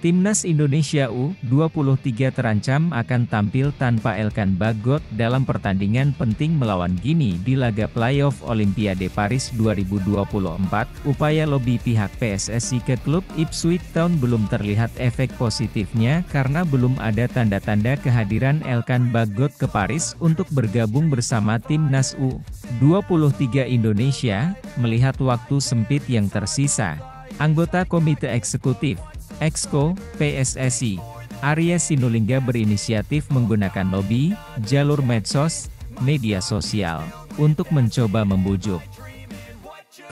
Timnas Indonesia U-23 terancam akan tampil tanpa Elkan Baggott dalam pertandingan penting melawan Guinea di laga playoff Olimpiade Paris 2024. Upaya lobi pihak PSSI ke klub Ipswich Town belum terlihat efek positifnya karena belum ada tanda-tanda kehadiran Elkan Baggott ke Paris untuk bergabung bersama Timnas U-23 Indonesia. Melihat waktu sempit yang tersisa, anggota Komite Eksekutif Exco PSSI, Aryas Sinulingga berinisiatif menggunakan lobi, jalur medsos, media sosial, untuk mencoba membujuk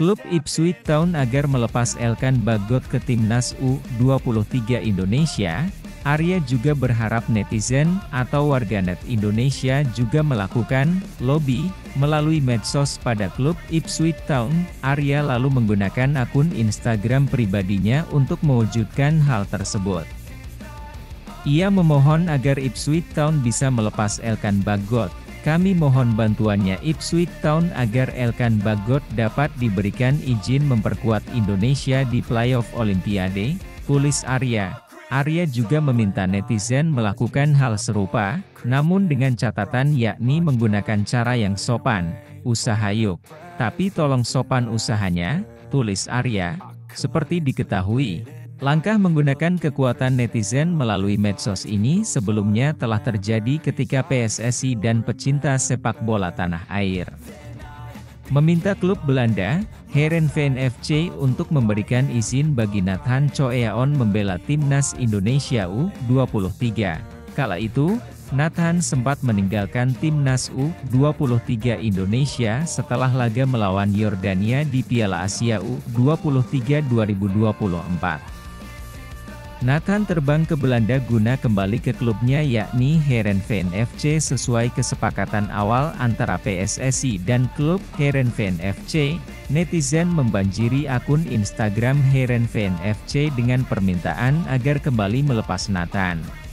klub Ipswich Town agar melepas Elkan Baggott ke Timnas U-23 Indonesia. Aryas juga berharap netizen atau warganet Indonesia juga melakukan lobi melalui medsos pada klub Ipswich Town. Aryas lalu menggunakan akun Instagram pribadinya untuk mewujudkan hal tersebut. Ia memohon agar Ipswich Town bisa melepas Elkan Baggott. "Kami mohon bantuannya Ipswich Town agar Elkan Baggott dapat diberikan izin memperkuat Indonesia di playoff Olimpiade," tulis Aryas. Aryas juga meminta netizen melakukan hal serupa, namun dengan catatan yakni menggunakan cara yang sopan. "Usaha yuk, tapi tolong sopan usahanya," tulis Aryas. Seperti diketahui, langkah menggunakan kekuatan netizen melalui medsos ini sebelumnya telah terjadi ketika PSSI dan pecinta sepak bola tanah air meminta klub Belanda, Heerenveen FC, untuk memberikan izin bagi Nathan Tjoe-A-On membela Timnas Indonesia U-23. Kala itu, Nathan sempat meninggalkan Timnas U-23 Indonesia setelah laga melawan Yordania di Piala Asia U-23 2024. Nathan terbang ke Belanda guna kembali ke klubnya yakni Heerenveen FC sesuai kesepakatan awal antara PSSI dan klub Heerenveen FC. Netizen membanjiri akun Instagram Heerenveen FC dengan permintaan agar kembali melepas Nathan.